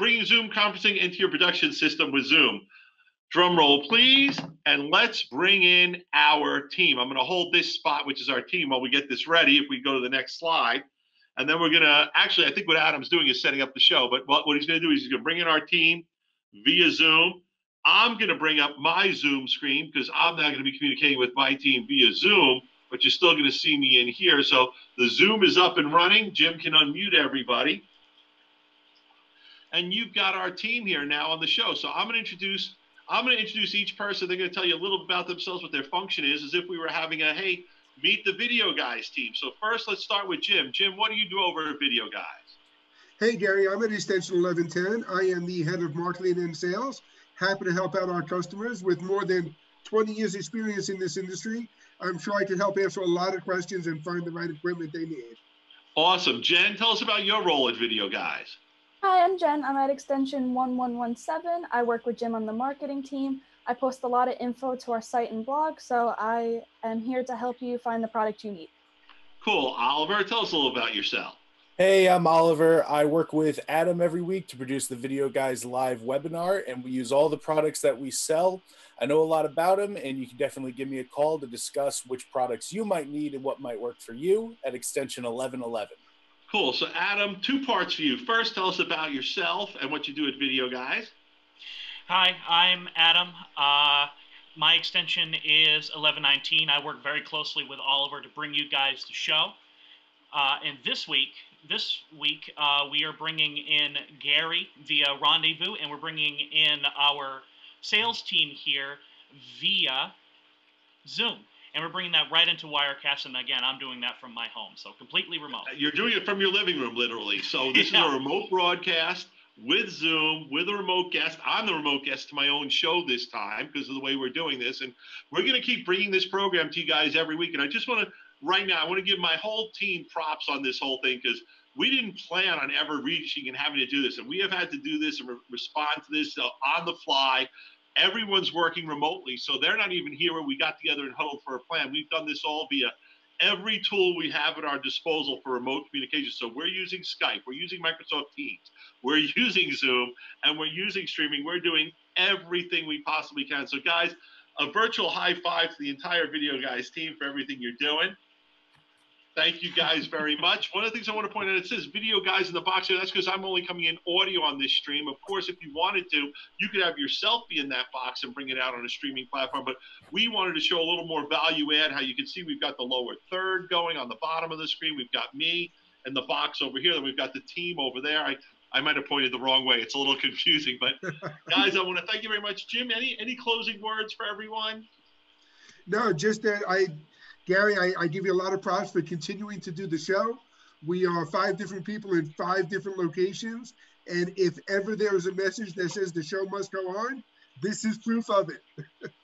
bringing Zoom conferencing into your production system with Zoom. Drum roll, please, and let's bring in our team. I'm gonna hold this spot, which is our team, while we get this ready, if we go to the next slide. And then we're gonna, actually, I think what Adam's doing is setting up the show, but what he's gonna do is he's gonna bring in our team via Zoom. I'm gonna bring up my Zoom screen because I'm not gonna be communicating with my team via Zoom, but you're still gonna see me in here. So the Zoom is up and running. Jim can unmute everybody. And you've got our team here now on the show. So I'm going to introduce each person. They're going to tell you a little about themselves, what their function is, as if we were having a, hey, meet the Video Guys team. So first, let's start with Jim. Jim, what do you do over at Video Guys? Hey, Gary, I'm at Extension 1110. I am the head of marketing and sales. Happy to help out our customers with more than 20 years experience in this industry. I'm sure I can help answer a lot of questions and find the right equipment they need. Awesome. Jen, tell us about your role at Video Guys. Hi, I'm Jen. I'm at extension 1117. I work with Jim on the marketing team. I post a lot of info to our site and blog, so I am here to help you find the product you need. Cool. Oliver, tell us a little about yourself. Hey, I'm Oliver. I work with Adam every week to produce the Video Guys live webinar, and we use all the products that we sell. I know a lot about them, and you can definitely give me a call to discuss which products you might need and what might work for you at extension 1111. Cool. So Adam, two parts for you. First, tell us about yourself and what you do at Video Guys. Hi, I'm Adam. My extension is 1119. I work very closely with Oliver to bring you guys the show. And this week, we are bringing in Gary via Rendezvous, and we're bringing in our sales team here via Zoom. And we're bringing that right into Wirecast, and again, I'm doing that from my home, so completely remote. You're doing it from your living room, literally. So this yeah. is a remote broadcast with Zoom, with a remote guest. I'm the remote guest to my own show this time because of the way we're doing this, and we're going to keep bringing this program to you guys every week. And I just want to, right now, I want to give my whole team props on this whole thing because we didn't plan on ever reaching and having to do this, and we have had to do this and respond to this on the fly. Everyone's working remotely, so they're not even here where we got together and huddled for a plan. We've done this all via every tool we have at our disposal for remote communication. So we're using Skype, we're using Microsoft Teams, we're using Zoom, and we're using streaming. We're doing everything we possibly can. So guys, a virtual high five to the entire Video Guys team for everything you're doing. Thank you guys very much. One of the things I want to point out, it says Video Guys in the box here. That's because I'm only coming in audio on this stream. Of course, if you wanted to, you could have yourself be in that box and bring it out on a streaming platform. But we wanted to show a little more value add. How you can see we've got the lower third going on the bottom of the screen. We've got me and the box over here. Then we've got the team over there. I might have pointed the wrong way. It's a little confusing. But guys, I want to thank you very much. Jim, any closing words for everyone? No, just that Gary, I give you a lot of props for continuing to do the show. We are 5 different people in 5 different locations. And if ever there is a message that says the show must go on, this is proof of it.